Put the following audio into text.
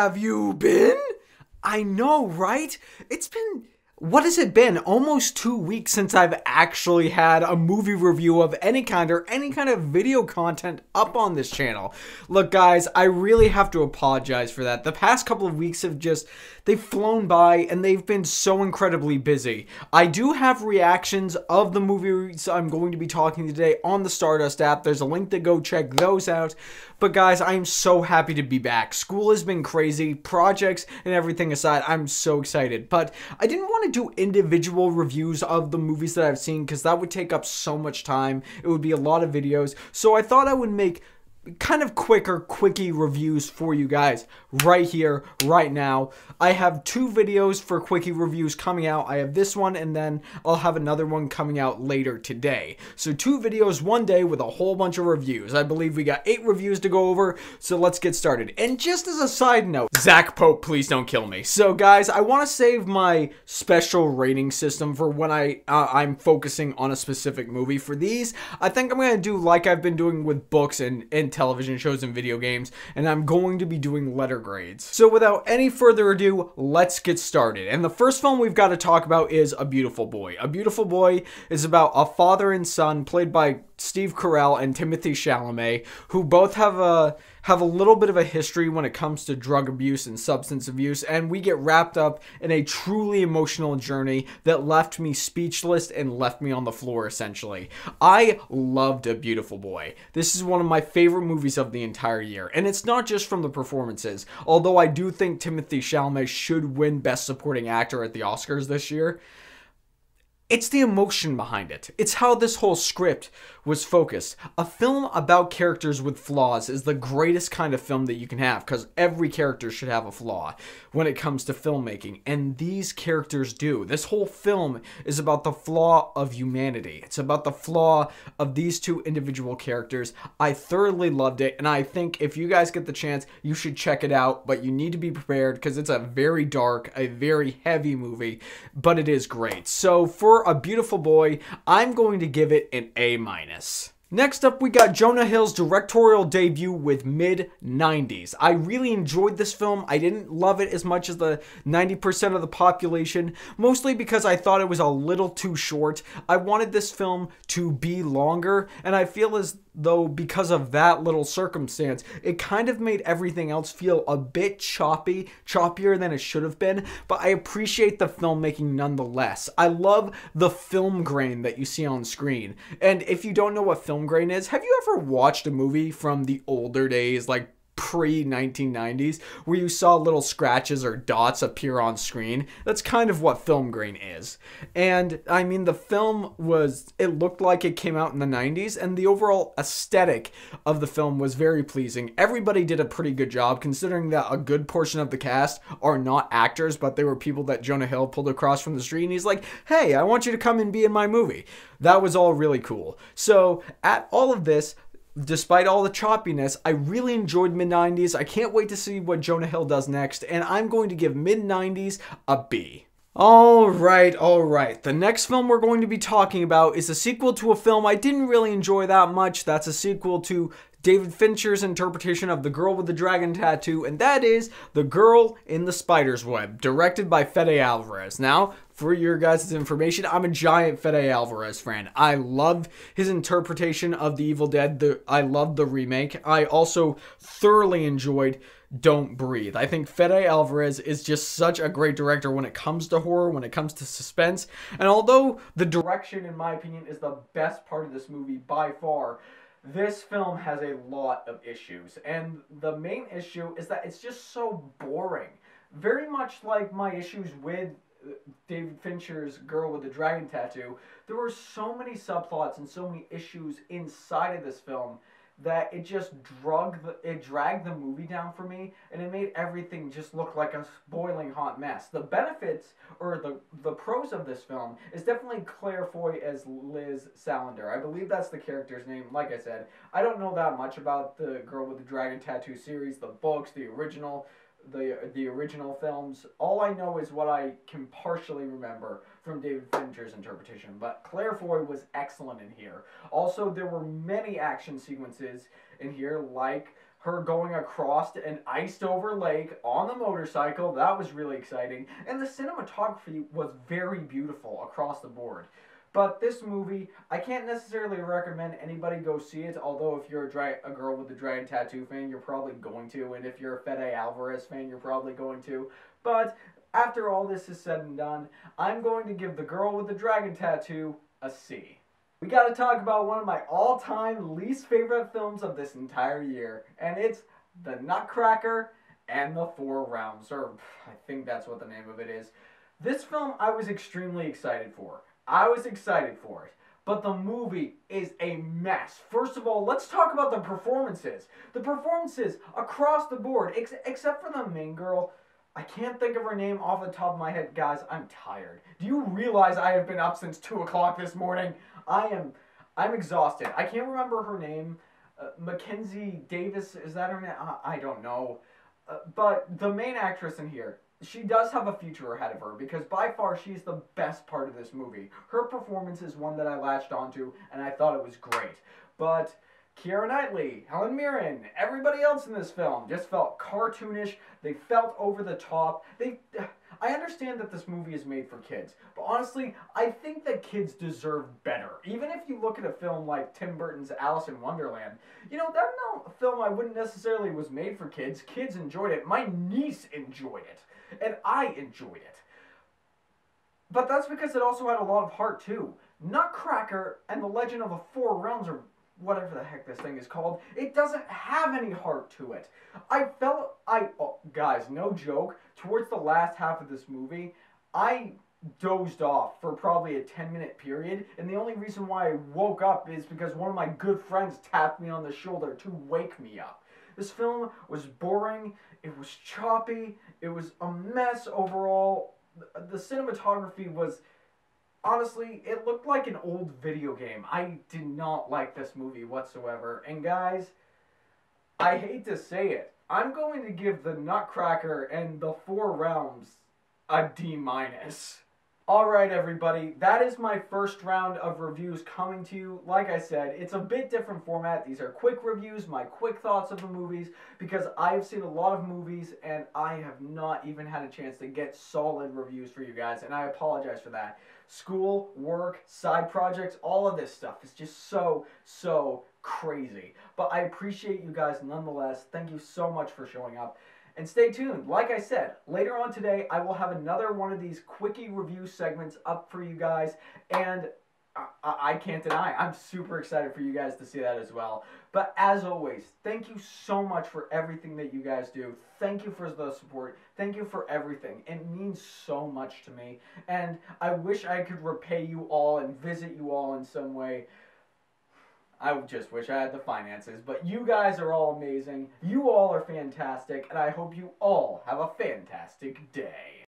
have you been? I know, right? It's been... what has it been? Almost 2 weeks since I've actually had a movie review of any kind or any kind of video content up on this channel. Look guys, I really have to apologize for that. The past couple of weeks have just, they've flown by and they've been so incredibly busy. I do have reactions of the movies I'm going to be talking today on the Stardust app. There's a link to go check those out. But guys, I am so happy to be back. School has been crazy, projects and everything aside, I'm so excited. But I didn't want to do individual reviews of the movies that I've seen because that would take up so much time. It would be a lot of videos. So I thought I would make kind of quickie reviews for you guys right here, right now. I have two videos for quickie reviews coming out. I have this one and then I'll have another one coming out later today. So two videos one day with a whole bunch of reviews. I believe we got 8 reviews to go over, so let's get started. And just as a side note, Zach Pope, please don't kill me. So guys, I want to save my special rating system for when I'm focusing on a specific movie. For these, I think I'm going to do like I've been doing with books and television shows and video games, and I'm going to be doing letter grades. So without any further ado, let's get started. And the first film we've got to talk about is A Beautiful Boy. A Beautiful Boy is about a father and son played by Steve Carell and Timothy Chalamet, who both have a little bit of a history when it comes to drug abuse and substance abuse, and we get wrapped up in a truly emotional journey that left me speechless and left me on the floor, essentially. I loved A Beautiful Boy. This is one of my favorite movies of the entire year, and it's not just from the performances, although I do think Timothy Chalamet should win Best Supporting Actor at the Oscars this year. It's the emotion behind it. It's how this whole script was focused. A film about characters with flaws is the greatest kind of film that you can have, because every character should have a flaw when it comes to filmmaking, and these characters do. This whole film is about the flaw of humanity. It's about the flaw of these two individual characters. I thoroughly loved it, and I think if you guys get the chance, you should check it out, but you need to be prepared because it's a very dark, a very heavy movie, but it is great. So for A Beautiful Boy, I'm going to give it an A-. Next up, we got Jonah Hill's directorial debut with Mid 90's. I really enjoyed this film. I didn't love it as much as the 90% of the population, mostly because I thought it was a little too short. I wanted this film to be longer, and I feel as though because of that little circumstance, it kind of made everything else feel a bit choppier than it should have been, but I appreciate the filmmaking nonetheless. I love the film grain that you see on screen. And if you don't know what film grain is, have you ever watched a movie from the older days, like pre-1990s, where you saw little scratches or dots appear on screen? That's kind of what film grain is. And I mean, the film was, it looked like it came out in the 90s, and the overall aesthetic of the film was very pleasing. Everybody did a pretty good job, considering that a good portion of the cast are not actors, but they were people that Jonah Hill pulled across from the street, and he's like, hey, I want you to come and be in my movie. That was all really cool. So at all of this, despite all the choppiness, I really enjoyed Mid 90s. I can't wait to see what Jonah Hill does next, and I'm going to give Mid 90s a B. All right. The next film we're going to be talking about is a sequel to a film I didn't really enjoy that much. That's a sequel to David Fincher's interpretation of The Girl with the Dragon Tattoo, and that is The Girl in the Spider's Web, directed by Fede Alvarez. Now, for your guys' information, I'm a giant Fede Alvarez fan. I love his interpretation of The Evil Dead. I love the remake. I also thoroughly enjoyed Don't Breathe. I think Fede Alvarez is just such a great director when it comes to horror, when it comes to suspense. And although the direction, in my opinion, is the best part of this movie by far, this film has a lot of issues, and the main issue is that it's just so boring. Very much like my issues with David Fincher's Girl with the Dragon Tattoo, there were so many subplots and so many issues inside of this film that it just dragged the movie down for me, and it made everything just look like a boiling hot mess. The benefits, or the pros of this film, is definitely Claire Foy as Liz Salander. I believe that's the character's name. Like I said, I don't know that much about the Girl with the Dragon Tattoo series, the books, the original films. All I know is what I can partially remember from David Fincher's interpretation, but Claire Foy was excellent in here. Also, there were many action sequences in here, like her going across an iced-over lake on the motorcycle. That was really exciting. And the cinematography was very beautiful across the board. But this movie, I can't necessarily recommend anybody go see it, although if you're a girl with a dragon tattoo fan, you're probably going to, and if you're a Fede Alvarez fan, you're probably going to. But after all this is said and done, I'm going to give The Girl with the Dragon Tattoo a C. We gotta talk about one of my all-time least favorite films of this entire year, and it's The Nutcracker and the Four Realms, or I think that's what the name of it is. This film I was extremely excited for. I was excited for it, but the movie is a mess. First of all, let's talk about the performances. The performances across the board, except for the main girl. I can't think of her name off the top of my head. Guys, I'm tired. Do you realize I have been up since 2 o'clock this morning? I'm exhausted. I can't remember her name. Mackenzie Davis, is that her name? I don't know. But the main actress in here, she does have a future ahead of her, because by far she's the best part of this movie. Her performance is one that I latched onto, and I thought it was great. But Keira Knightley, Helen Mirren, everybody else in this film just felt cartoonish. They felt over the top. I understand that this movie is made for kids, but honestly, I think that kids deserve better. Even if you look at a film like Tim Burton's Alice in Wonderland, you know, that film I wouldn't necessarily was made for kids. Kids enjoyed it. My niece enjoyed it. And I enjoyed it. But that's because it also had a lot of heart, too. Nutcracker and the Legend of the Four Realms, or whatever the heck this thing is called, it doesn't have any heart to it. Oh, guys, no joke, towards the last half of this movie, I dozed off for probably a 10-minute period, and the only reason why I woke up is because one of my good friends tapped me on the shoulder to wake me up. This film was boring, it was choppy, it was a mess overall. The cinematography was, honestly, it looked like an old video game. I did not like this movie whatsoever. And guys, I hate to say it, I'm going to give The Nutcracker and the Four Realms a D-. Alright everybody, that is my first round of reviews coming to you. Like I said, it's a bit different format. These are quick reviews, my quick thoughts of the movies, because I've seen a lot of movies and I have not even had a chance to get solid reviews for you guys, and I apologize for that. School, work, side projects, all of this stuff is just so crazy. But I appreciate you guys nonetheless. Thank you so much for showing up. And stay tuned. Like I said, later on today, I will have another one of these quickie review segments up for you guys. And I can't deny, I'm super excited for you guys to see that as well. But as always, thank you so much for everything that you guys do. Thank you for the support. Thank you for everything. It means so much to me. And I wish I could repay you all and visit you all in some way. I just wish I had the finances, but you guys are all amazing, you all are fantastic, and I hope you all have a fantastic day.